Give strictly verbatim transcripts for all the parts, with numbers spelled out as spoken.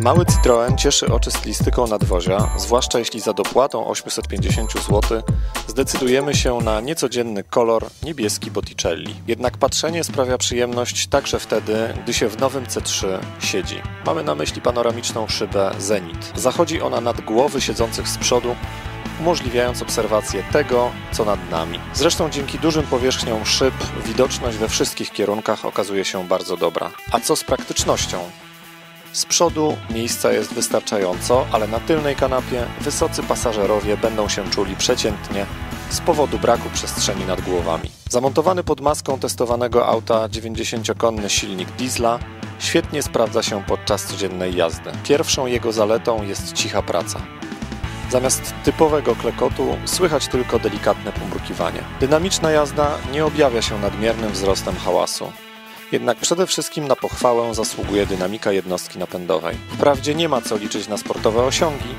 Mały Citroën cieszy oczy stylistyką nadwozia, zwłaszcza jeśli za dopłatą ośmiuset pięćdziesięciu złotych zdecydujemy się na niecodzienny kolor niebieski Botticelli. Jednak patrzenie sprawia przyjemność także wtedy, gdy się w nowym C trzy siedzi. Mamy na myśli panoramiczną szybę Zenit. Zachodzi ona nad głowy siedzących z przodu, umożliwiając obserwację tego, co nad nami. Zresztą dzięki dużym powierzchniom szyb widoczność we wszystkich kierunkach okazuje się bardzo dobra. A co z praktycznością? Z przodu miejsca jest wystarczająco, ale na tylnej kanapie wysocy pasażerowie będą się czuli przeciętnie z powodu braku przestrzeni nad głowami. Zamontowany pod maską testowanego auta dziewięćdziesięciokonny silnik diesla świetnie sprawdza się podczas codziennej jazdy. Pierwszą jego zaletą jest cicha praca. Zamiast typowego klekotu słychać tylko delikatne pomrukiwanie. Dynamiczna jazda nie objawia się nadmiernym wzrostem hałasu. Jednak przede wszystkim na pochwałę zasługuje dynamika jednostki napędowej. Wprawdzie nie ma co liczyć na sportowe osiągi,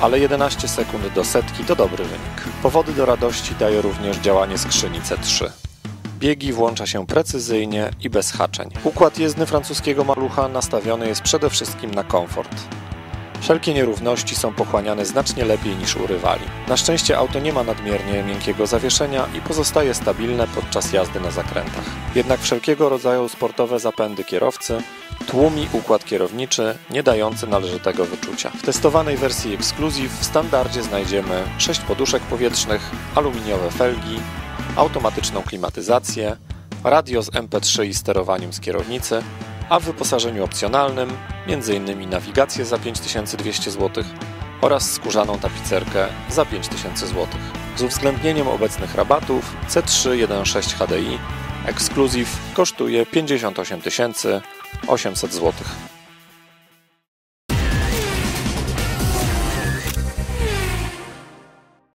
ale jedenaście sekund do setki to dobry wynik. Powody do radości daje również działanie skrzyni C trzy. Biegi włącza się precyzyjnie i bez haczeń. Układ jezdny francuskiego malucha nastawiony jest przede wszystkim na komfort. Wszelkie nierówności są pochłaniane znacznie lepiej niż u rywali. Na szczęście auto nie ma nadmiernie miękkiego zawieszenia i pozostaje stabilne podczas jazdy na zakrętach. Jednak wszelkiego rodzaju sportowe zapędy kierowcy tłumi układ kierowniczy, nie dający należytego wyczucia. W testowanej wersji Exclusive w standardzie znajdziemy sześć poduszek powietrznych, aluminiowe felgi, automatyczną klimatyzację, radio z M P trzy i sterowaniem z kierownicy, a w wyposażeniu opcjonalnym między innymi nawigację za pięć tysięcy dwieście złotych oraz skórzaną tapicerkę za pięć tysięcy złotych. Z uwzględnieniem obecnych rabatów C trzy jeden sześć H D i Exclusive kosztuje pięćdziesiąt osiem tysięcy osiemset złotych.